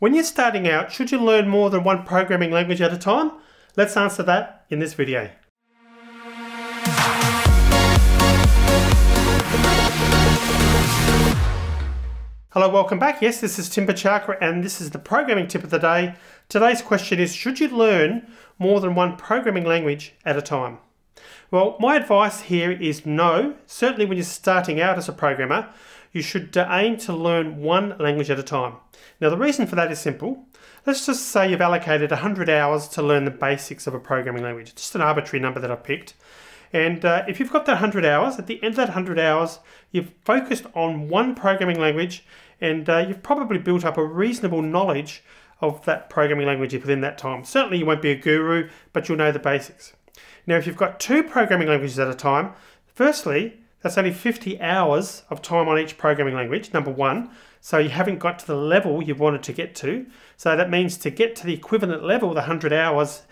When you're starting out, should you learn more than one programming language at a time? Let's answer that in this video. Hello, welcome back. Yes, this is Tim Buchalka and this is the Programming Tip of the Day. Today's question is, should you learn more than one programming language at a time? Well, my advice here is no. Certainly when you're starting out as a programmer, you should aim to learn one language at a time. Now, the reason for that is simple. Let's just say you've allocated 100 hours to learn the basics of a programming language. Just an arbitrary number that I've picked. And if you've got that 100 hours, at the end of that 100 hours, you've focused on one programming language and you've probably built up a reasonable knowledge of that programming language within that time. Certainly you won't be a guru, but you'll know the basics. Now, if you've got two programming languages at a time, firstly, that's only 50 hours of time on each programming language, number one. So you haven't got to the level you wanted to get to. So that means to get to the equivalent level, the 100 hours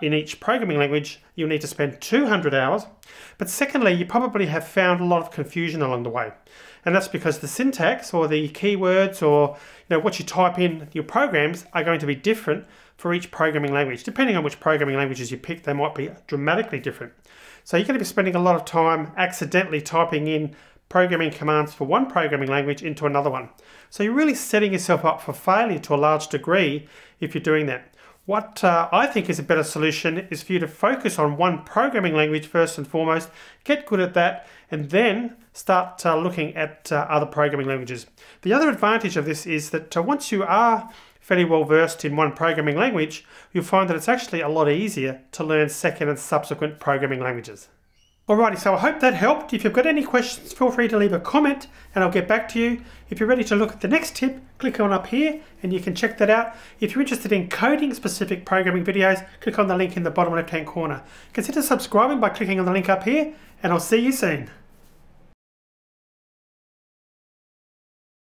in each programming language, you'll need to spend 200 hours. But secondly, you probably have found a lot of confusion along the way. And that's because the syntax or the keywords or what you type in your programs are going to be different for each programming language. Depending on which programming languages you pick, they might be dramatically different. So you're going to be spending a lot of time accidentally typing in programming commands for one programming language into another one. So you're really setting yourself up for failure to a large degree if you're doing that. What I think is a better solution is for you to focus on one programming language first and foremost, get good at that, and then start looking at other programming languages. The other advantage of this is that once you are fairly well versed in one programming language, you'll find that it's actually a lot easier to learn second and subsequent programming languages. Alrighty, so I hope that helped. If you've got any questions, feel free to leave a comment and I'll get back to you. If you're ready to look at the next tip, click on up here and you can check that out. If you're interested in coding specific programming videos, click on the link in the bottom left hand corner. Consider subscribing by clicking on the link up here and I'll see you soon.